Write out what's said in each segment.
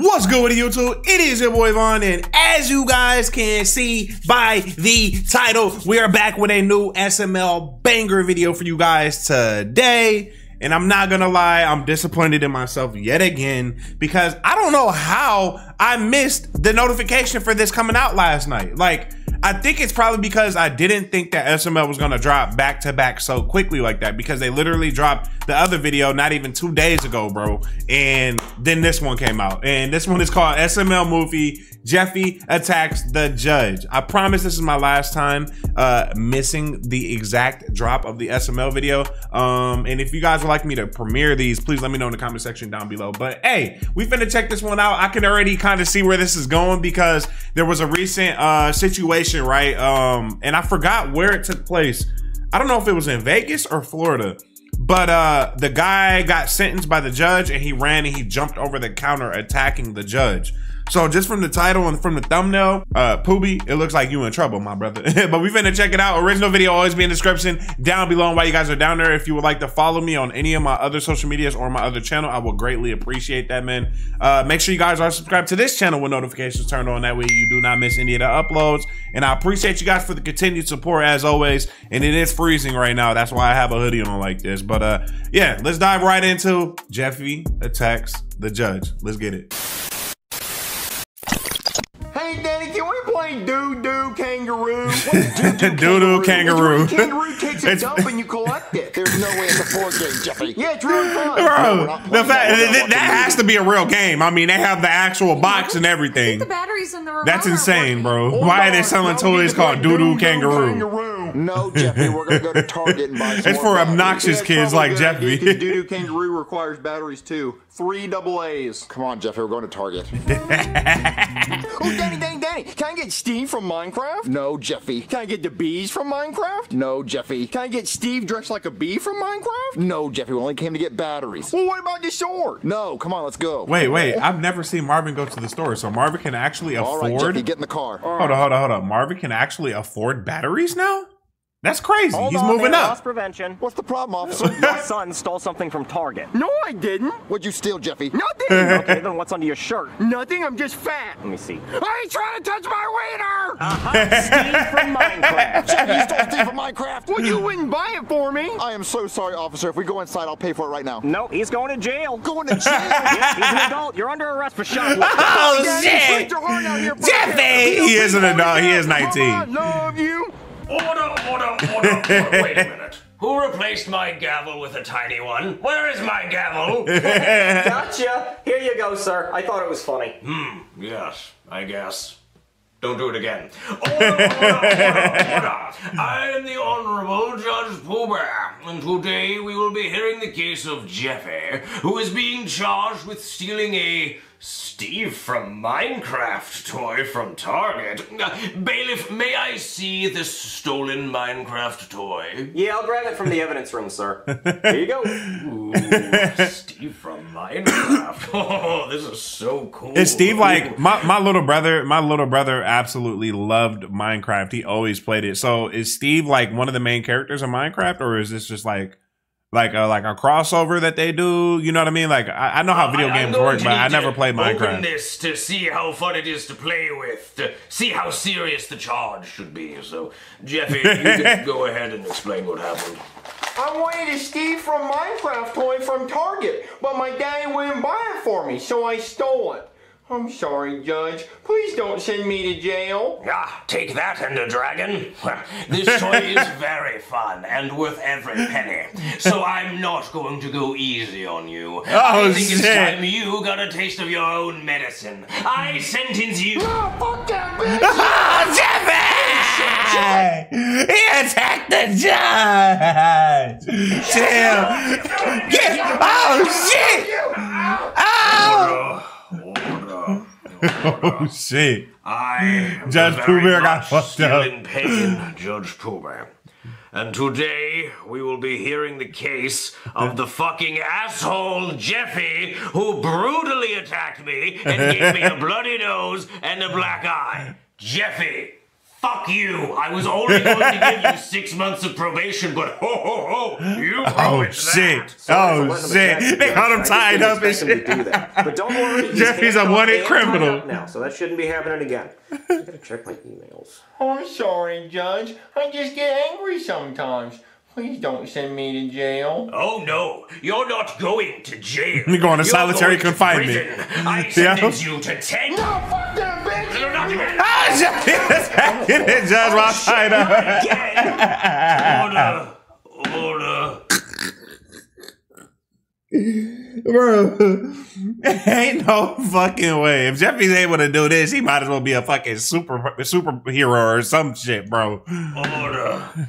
What's good with YouTube? It is your boy Vaughn, and as you guys can see by the title, we are back with a new SML banger video for you guys today. And I'm not gonna lie, I'm disappointed in myself yet again because I don't know how I missed the notification for this coming out last night. Like, I think it's probably because I didn't think that SML was gonna drop back to back so quickly like that, because they literally dropped the other video not even 2 days ago, bro. And then this one came out, and this one is called SML Movie Jeffy Attacks the Judge. I promise this is my last time missing the exact drop of the SML video. And if you guys would like me to premiere these, please let me know in the comment section down below. But hey, we finna check this one out. I can already kind of see where this is going because there was a recent situation, right? And I forgot where it took place. I don't know if it was in Vegas or Florida, but the guy got sentenced by the judge and he ran and he jumped over the counter attacking the judge. So just from the title and from the thumbnail, Pooby, it looks like you in trouble, my brother. But we finna check it out. Original video always be in the description down below. And while you guys are down there, if you would like to follow me on any of my other social medias or my other channel, I will greatly appreciate that, man. Make sure you guys are subscribed to this channel with notifications turned on. That way you do not miss any of the uploads. And I appreciate you guys for the continued support as always. And it is freezing right now. That's why I have a hoodie on like this. But yeah, let's dive right into Jeffy Attacks the Judge. Let's get it. Doo-doo kangaroo. Doo-doo kangaroo. Kangaroo takes a dump and you collect it. There's no way it's a board game, Jeffy. Yeah, it's really fun. Bro, the fact that has to be a real game. I mean, they have the actual box and everything. The batteries in the remote. That's insane, bro. Why are they selling toys called doo-doo kangaroo? No, Jeffy, we're gonna go to Target and buy some. It's for obnoxious kids like Jeffy. Doo-doo kangaroo requires batteries too. 3 AA's. Come on, Jeffy, we're going to Target. Oh, Danny, can I get Steve from Minecraft? No, Jeffy. Can I get the bees from Minecraft? No, Jeffy. Can I get Steve dressed like a bee from Minecraft? No, Jeffy, we only came to get batteries. Well, what about the sword? No, come on, let's go. Wait, I've never seen Marvin go to the store, so Marvin can actually afford... All right, Jeffy, get in the car. Hold on. Marvin can actually afford batteries now? That's crazy. He's moving up. Loss prevention. What's the problem, officer? My son stole something from Target. No, I didn't. What'd you steal, Jeffy? Nothing. Okay, then what's under your shirt? Nothing. I'm just fat. Let me see. I ain't trying to touch my wiener. Steve from Minecraft. Jeffy, you stole Steve from Minecraft. Well, you wouldn't buy it for me. I am so sorry, officer. If we go inside, I'll pay for it right now. No, he's going to jail. Going to jail? Yeah, he's an adult. You're under arrest for shoplifting. Oh, shit. Jeffy. He is an adult. He is 19. I love you. Order. Wait a minute. Who replaced my gavel with a tiny one? Where is my gavel? Gotcha. Here you go, sir. I thought it was funny. Yes, I guess. Don't do it again. Order. I am the Honorable Judge Pooby, and today we will be hearing the case of Jeffy, who is being charged with stealing a Steve from Minecraft toy from Target. Bailiff, may I see this stolen Minecraft toy? Yeah, I'll grab it from the evidence room, sir. Here you go. Ooh, Steve from Minecraft. Oh, this is so cool. Is Steve like my little brother? My little brother absolutely loved Minecraft. He always played it. So is Steve like one of the main characters in Minecraft, or is this just like a crossover that they do? You know what I mean? Like, I know how video games work, but I never played Minecraft. Open this to see how fun it is to play with, to see how serious the charge should be. So, Jeffy, you can go ahead and explain what happened. I wanted a Steve from Minecraft toy from Target, but my daddy wouldn't buy it for me, so I stole it. I'm sorry, Judge. Please don't send me to jail. Ah, take that, Ender Dragon. This toy is very fun and worth every penny. So I'm not going to go easy on you. I think it's time you got a taste of your own medicine. I sentence you. Oh, fuck that bitch! Jeffy! He attacked the judge. Chill. Shit! Oh. Oh shit! Judge Pooby got fucked up. Still in pain, Judge Pooby. And today we will be hearing the case of the fucking asshole Jeffy, who brutally attacked me and gave me a bloody nose and a black eye. Jeffy, Fuck you! I was only going to give you 6 months of probation, but you ruined that. Sorry shit! They got him tied up and shit. Do that. But don't worry, Jeffy's a wanted criminal now, so that shouldn't be happening again. I gotta check my emails. Oh, I'm sorry, Judge. I just get angry sometimes. Please don't send me to jail. Oh no, you're not going to jail. You're going to solitary confinement. I sentence you to 10. No, fuck that bitch. You're not going to. Ah, Jeffy, this judge was tied up. Order, order. Bro, ain't no fucking way. If Jeffy's able to do this, he might as well be a fucking superhero or some shit, bro. Order.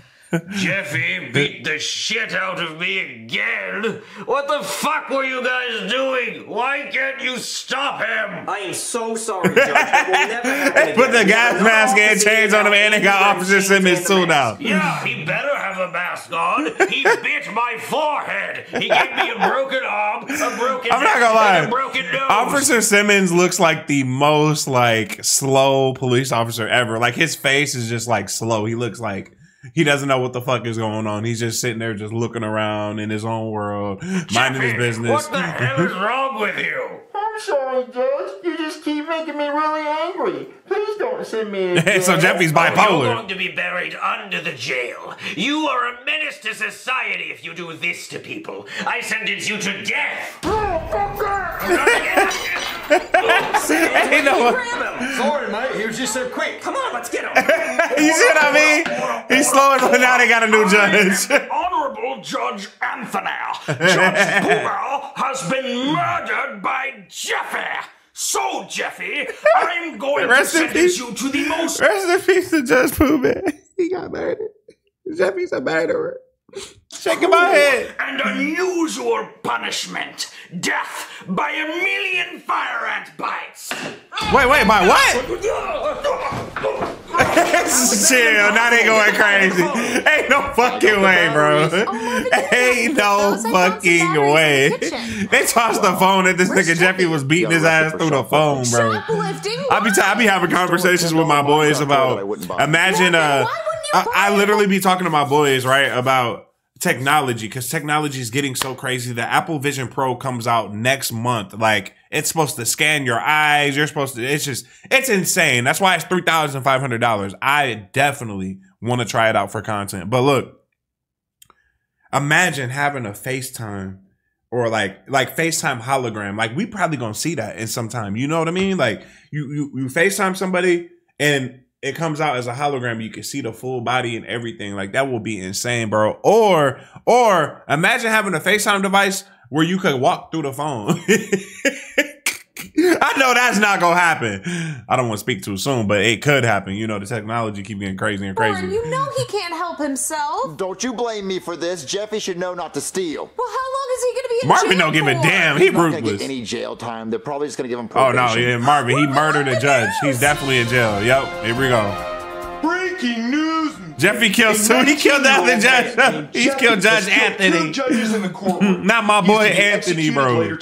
Jeffy beat the shit out of me again. What the fuck were you guys doing? Why can't you stop him? I am so sorry, Judge. They put the gas mask and chains on him, and they got Officer Simmons too now. Yeah, he better have a mask on. He bit my forehead. He gave me a broken arm, a broken neck, and a broken nose. Officer Simmons looks like the most like slow police officer ever. Like his face is just like slow. He looks like he doesn't know what the fuck is going on. He's just sitting there just looking around in his own world, minding his business. What the hell is wrong with you? I'm sorry, Judge. You just keep making me really angry. Please don't send me to jail. So Jeffy's bipolar. Oh, you're going to be buried under the jail. You are a menace to society if you do this to people. I sentence you to death. Oh, fuck that. Ain't no one. Sorry, mate. He was just so quick. Come on, let's get him. You see what I mean? He's slowing, but now they got a new judge. Honorable Judge Anthony. Judge Pooby has been murdered by Jeffy. So, Jeffy, I'm going to sentence you to the most... Rest in peace to Judge Pooby. He got murdered. Jeffy's a murderer. Shaking my head. And unusual punishment. Death by a million fire ant bites. Wait, by what? Chill, now they going crazy. Ain't no fucking way, bro. Ain't no fucking way. They tossed the phone at this nigga. Jeffy was beating his ass through the phone, bro. I be having conversations with my boys about, imagine, I literally be talking to my boys, right, about technology, because technology is getting so crazy. The Apple Vision Pro comes out next month. Like, it's supposed to scan your eyes. You're supposed to, it's just, it's insane. That's why it's $3,500. I definitely want to try it out for content. But look, imagine having a FaceTime or like FaceTime hologram. Like, we probably going to see that in some time. You know what I mean? Like, you FaceTime somebody and it comes out as a hologram. You can see the full body and everything. Like, that will be insane, bro. Or imagine having a FaceTime device where you could walk through the phone. I know that's not going to happen. I don't want to speak too soon, but it could happen. You know, the technology keep getting crazy and crazy. Brian, you know he can't help himself. Don't you blame me for this. Jeffy should know not to steal. Well, how long is he going to be in Marvin jail? Marvin don't give a damn. He's not going to get any jail time. They're probably just going to give him probation. Oh, no. Yeah, Marvin, he murdered a judge. He's definitely in jail. Yep. Here we go. Breaking news. Jeffy kills two. He killed the other judge. He's killed Judge Anthony. Judges in the courtroom. Not my boy Anthony, bro.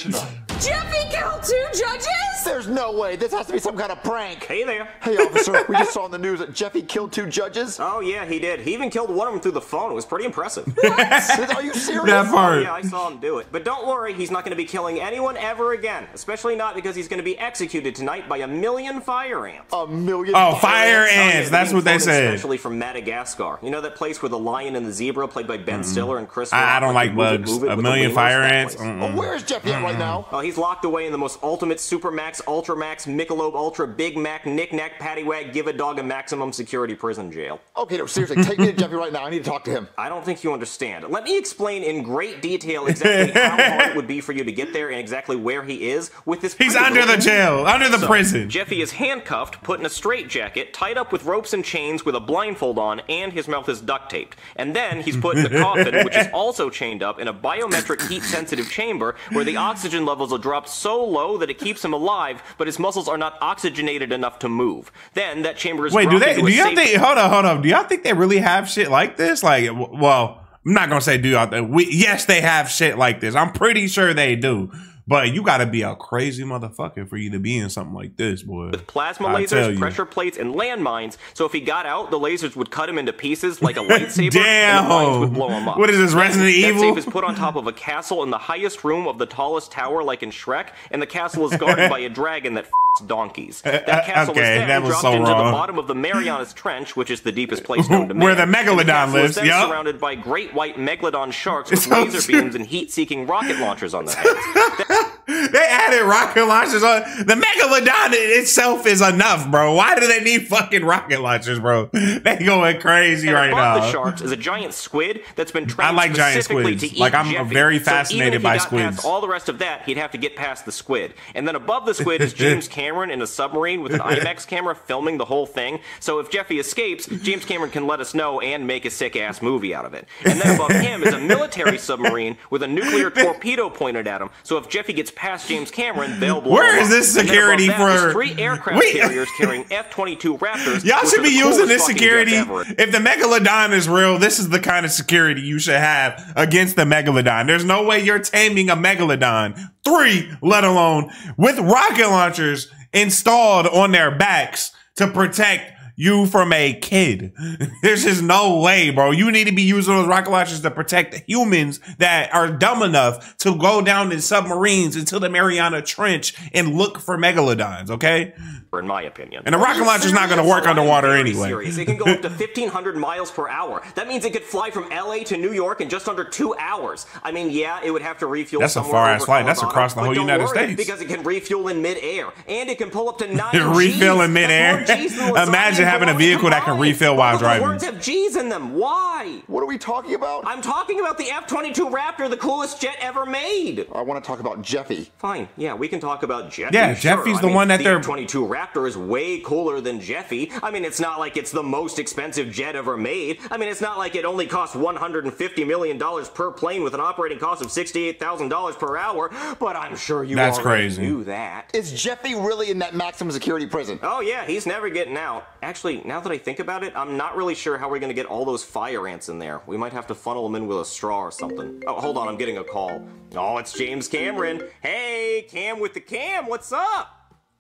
Jeffy killed two judges? There's no way. This has to be some kind of prank. Hey there. Hey, officer. We just saw in the news that Jeffy killed two judges. Oh, yeah, he did. He even killed one of them through the phone. It was pretty impressive. What? Are you serious? That part. Oh, yeah, I saw him do it. But don't worry. He's not going to be killing anyone ever again, especially not because he's going to be executed tonight by a million fire ants. A million? Oh, fire ants. That's what they said. Especially from Madagascar. You know that place where the lion and the zebra played by Ben Stiller and Chris? I don't like bugs. A million fire ants? Oh, where is Jeffy at right now? Oh, he's locked away in the most ultimate Super Max, Ultra Max, Michelob Ultra, Big Mac, Knick Knack, Patty Whack, Give a Dog a Maximum Security Prison Jail. Okay, no, seriously, take me to Jeffy right now. I need to talk to him. I don't think you understand. Let me explain in great detail exactly how hard it would be for you to get there and exactly where he is with this. He's under the jail, under the prison. Jeffy is handcuffed, put in a straitjacket, tied up with ropes and chains with a blindfold on, and his mouth is duct taped. And then he's put in the coffin, which is also chained up in a biometric heat-sensitive chamber where the oxygen levels are dropped so low that it keeps him alive, but his muscles are not oxygenated enough to move. Then that chamber is... Wait, hold on. Do y'all think they really have shit like this? Like, well, I'm not gonna say do y'all think. Yes, they have shit like this. I'm pretty sure they do. But you gotta be a crazy motherfucker for you to be in something like this, boy. With plasma lasers, pressure plates, and landmines. So if he got out, the lasers would cut him into pieces like a lightsaber. Damn. And the mines would blow him up. What is this, Resident Evil? That safe is put on top of a castle in the highest room of the tallest tower, like in Shrek, and the castle is guarded by a dragon that f***s donkeys. That castle is then dropped into the bottom of the Mariana Trench, which is the deepest place known to man. Where the Megalodon lives, yeah. Surrounded by great white Megalodon sharks with laser beams and heat-seeking rocket launchers on their heads. They added rocket launchers on. The Megalodon itself is enough, bro. Why do they need fucking rocket launchers, bro? They going crazy right now. The sharks is a giant squid that's been trained specifically to eat Jeffy. Like, I'm very fascinated by squids. So even if he got past all the rest of that, he'd have to get past the squid. And then above the squid is James Cameron in a submarine with an IMAX camera filming the whole thing. So if Jeffy escapes, James Cameron can let us know and make a sick-ass movie out of it. And then above him is a military submarine with a nuclear torpedo pointed at him. So if Jeffy gets past James Cameron, they'll blow Where is this security for? 3 aircraft carriers carrying F-22 Raptors. Y'all should be using this security. If the Megalodon is real, this is the kind of security you should have against the Megalodon. There's no way you're taming a Megalodon. 3, let alone with rocket launchers installed on their backs to protect you from a kid. There's just no way, bro. You need to be using those rocket launchers to protect the humans that are dumb enough to go down in submarines into the Mariana Trench and look for megalodons, okay? In my opinion. And a rocket launcher's not going to work underwater anyway. It can go up to 1,500 miles per hour. That means it could fly from LA to New York in just under 2 hours. I mean, yeah, it would have to refuel. That's a far-ass flight. That's across the whole United States. Because it can refuel in midair. And it can pull up to 9 G's. Refill in midair? Imagine having a vehicle that can refill while driving. Words have G's in them. Why? What are we talking about? I'm talking about the F-22 Raptor, the coolest jet ever made. I want to talk about Jeffy. Fine. Yeah, we can talk about Jeffy. Yeah, Jeffy's the one that they're... The F-22 Raptor is way cooler than Jeffy. I mean, it's not like it's the most expensive jet ever made. I mean, it's not like it only costs $150 million per plane with an operating cost of $68,000 per hour. But I'm sure you already knew that. Is Jeffy really in that maximum security prison? Oh, yeah. He's never getting out. Actually, now that I think about it, I'm not really sure how we're going to get all those fire ants in there. We might have to funnel them in with a straw or something. Oh, hold on. I'm getting a call. Oh, it's James Cameron. Hey, Cam with the Cam. What's up?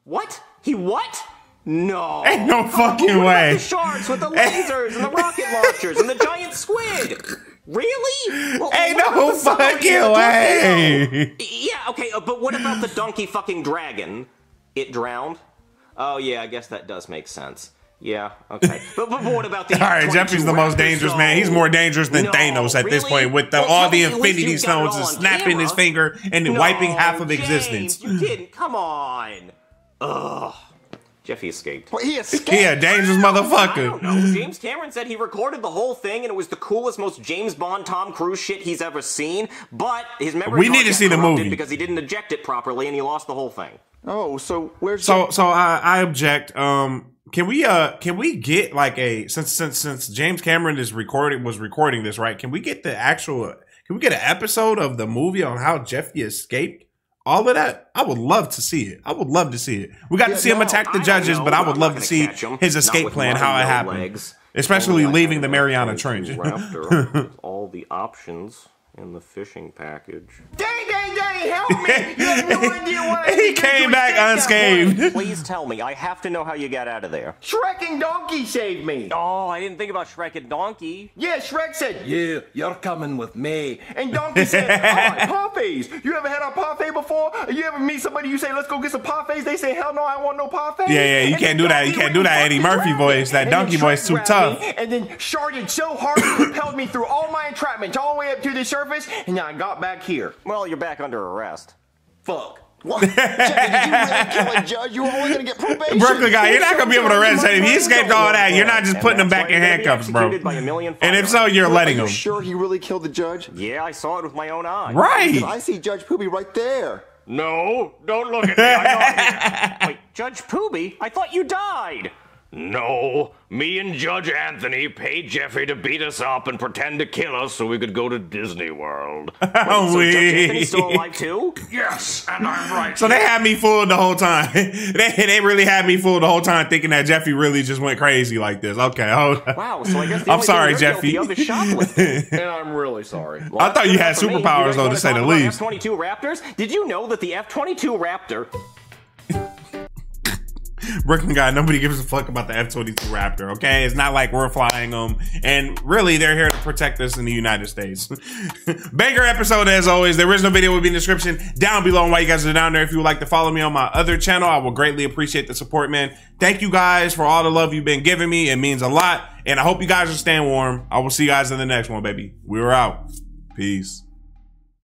What? He what? No. Ain't no fucking way. The sharks with the lasers and the rocket launchers and the giant squid. Really? Well, ain't no fucking way. Yeah, okay, but what about the donkey fucking dragon? It drowned? Oh, yeah, I guess that does make sense. Yeah, okay. But what about the All right, Jeffy's the most dangerous man. He's more dangerous than Thanos at this point with all the Infinity Stones and snapping his finger and wiping half of existence. You didn't. Come on. Ugh. Jeffy escaped. Well, he escaped. He a dangerous motherfucker. I don't know. James Cameron said he recorded the whole thing and it was the coolest, most James Bond, Tom Cruise shit he's ever seen. But his memory we need to see the movie because he didn't eject it properly and he lost the whole thing. Oh, so where's I object. Can we get like a since James Cameron was recording this, right? Can we get the actual? Can we get an episode of the movie on how Jeffy escaped? All of that, I would love to see it. I would love to see it. We got to see him attack the judges, but I would love to see his escape plan, how it happened. Especially leaving the Mariana Trench. All the options in the fishing package. Dang, help me! You have no idea what I He came back unscathed. Please tell me, I have to know how you got out of there. Shrek and Donkey saved me. Oh, I didn't think about Shrek and Donkey. Yeah, Shrek said, yeah, you're coming with me. And Donkey said, oh, parfaits. You ever had a parfait before? You ever meet somebody, you say, let's go get some parfaits. They say, hell no, I want no parfaits. Yeah, you can't do that. You can't do that Eddie Murphy voice. That donkey voice too tough. And then sharded so hard he propelled me through all my entrapments, all the way up to the surface, and I got back here. Well, you're back under arrest. Fuck. What? Jeffy, did you really kill a judge? You were only going to get probation. Brooklyn guy, you're not going to be able to arrest him. He escaped all that. You're not just putting him back in handcuffs, bro. And if so, you're letting him. Are you sure he really killed the judge? Yeah, I saw it with my own eyes. Right. I see Judge Pooby right there. No, don't look at me. I know. Wait, Judge Pooby? I thought you died. No, me and Judge Anthony paid Jeffy to beat us up and pretend to kill us so we could go to Disney World. Wait, so Judge Anthony's still alive too? Yes, and I'm right. So they had me fooled the whole time. They really had me fooled the whole time, thinking that Jeffy really just went crazy like this. Okay, hold on. Wow, so I guess the only thing you're guilty of is shoplifting. And I'm really sorry. Well, I thought you had superpowers though, to say the least. F-22 Raptors? Did you know that the F-22 Raptor... Brooklyn guy, nobody gives a fuck about the F-22 Raptor, okay? It's not like we're flying them. And really, they're here to protect us in the United States. Banger episode, as always. There is no video, will be in the description down below. And while you guys are down there, if you would like to follow me on my other channel, I will greatly appreciate the support, man. Thank you guys for all the love you've been giving me. It means a lot. And I hope you guys are staying warm. I will see you guys in the next one, baby. We're out. Peace.